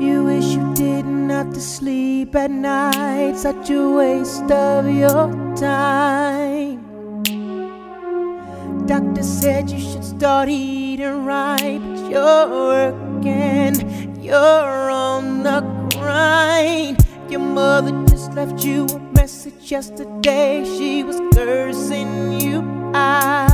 You wish you didn't have to sleep at night, such a waste of your time. Doctor said you should start eating right, but you're working, you're on the grind. Your mother just left you a message yesterday, she was cursing you out.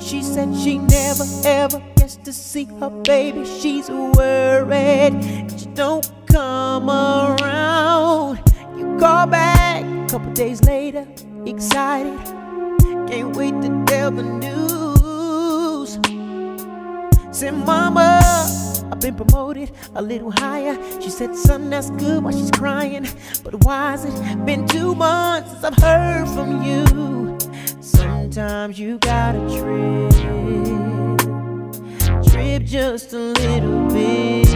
She said she never ever gets to see her baby, she's worried she don't come around. You call back a couple days later, excited, can't wait to tell the news. Said, "Mama, I've been promoted a little higher." She said, "Son, that's good," while she's crying. "But why's it been 2 months since I've heard from you?" Sometimes you gotta trip, trip just a little bit.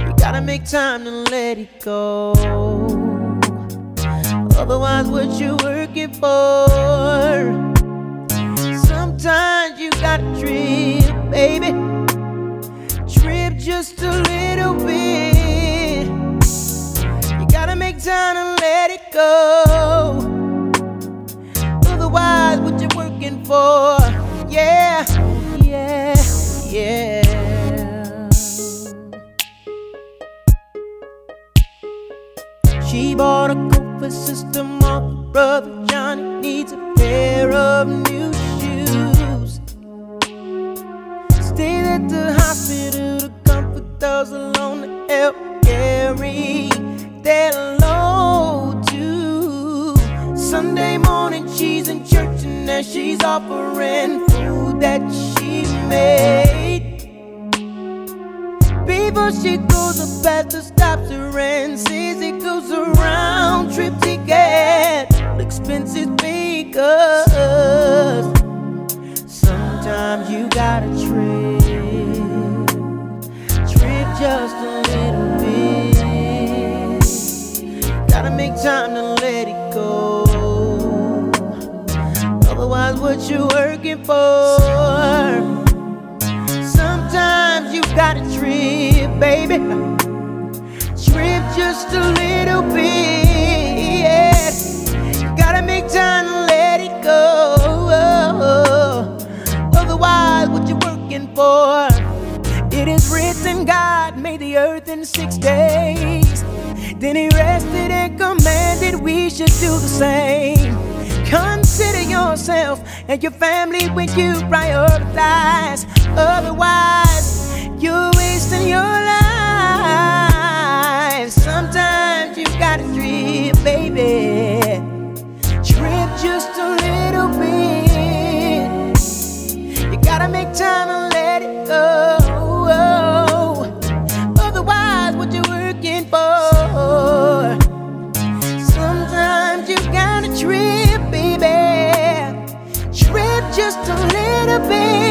You gotta make time to let it go, otherwise what you working for? Sometimes you gotta trip, baby, just a little bit. You gotta make time and let it go, otherwise what you working for? Yeah, yeah, yeah. She bought a coat for Sister Mom, Brother Johnny needs a pair of new shoes. Stayed at the hospital to those alone to help carry their load too. Sunday morning she's in church and now she's offering food that she made. Before she goes to bed, the stops her and sees it goes around. Trip to get expenses because sometimes you gotta trade, just a little bit. Gotta make time to let it go, otherwise what you working for? Sometimes you gotta trip, baby, trip just a little bit. Yeah. Gotta make time to let it go, otherwise what you working for? It is written, God made the earth in 6 days. Then he rested and commanded we should do the same. Consider yourself and your family when you prioritize, otherwise you're wasting your life. Sometimes you gotta trip, baby, trip just a little bit. You gotta make time and let it go, otherwise what you working for? Sometimes you gotta trip, baby, trip just a little bit.